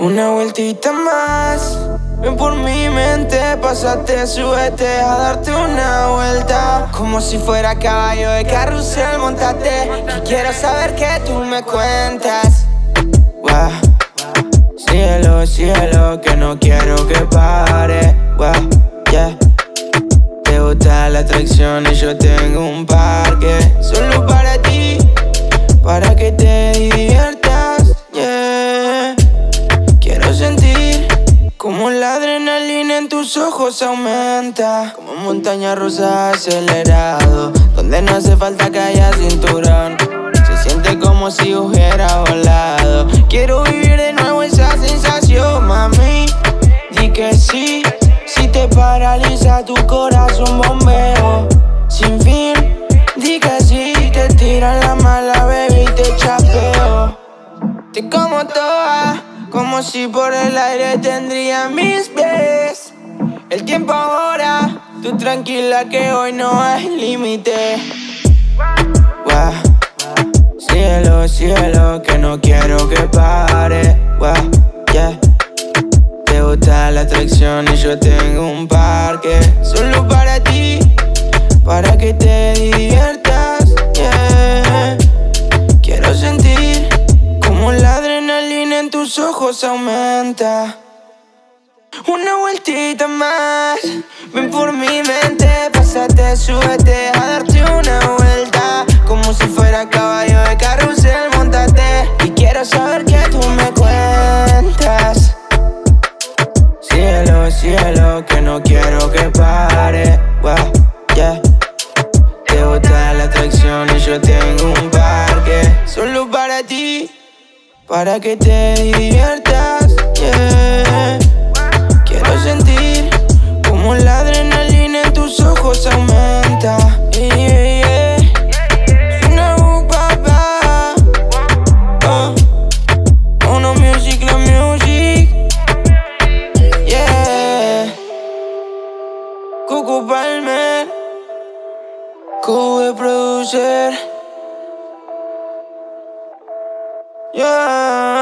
Una vueltita más, ven por mi mente, pásate, súbete a darte una vuelta. Como si fuera caballo de carrusel, montate, que quiero saber que tú me cuentas. Wow. Síguelo, síguelo, que no quiero que pare. Wow, yeah. Te gusta la atracción y yo tengo un parque solo para ti, para que te diviertas, yeah. Quiero sentir como la adrenalina en tus ojos aumenta, como montaña rusa acelerado, donde no hace falta que haya cinturón. Se siente como si hubiera volado. Quiero vivir de nuevo esa sensación, mami. Di que sí, si te paraliza tu corazón bombeo sin fin. Di que sí, te tiran la mala, baby, y te chapeo. Te como toda, como si por el aire tendría mis pies. El tiempo ahora, tú tranquila que hoy no hay límite. Wow. Síguelo, síguelo, que no quiero que pare. Wow, yeah. Te gusta la atracción y yo tengo un parque solo para ti, para que te diviertas, yeah. Quiero sentir como la adrenalina en tus ojos aumenta. Una vueltita más, ven por mi mente, pásate, súbete a darte una vuelta. Como si fuera caballo de carrusel, montate, y quiero saber que tú me cuentas. Síguelo, síguelo, que no quiero que pare. Wow, yeah. Te gusta la atracción y yo tengo un parque solo para ti, para que te diviertas, yeah. Quiero sentir como la adrenalina en tus ojos aumenta, yeah. Coco Palmer, Kovu the producer, yeah.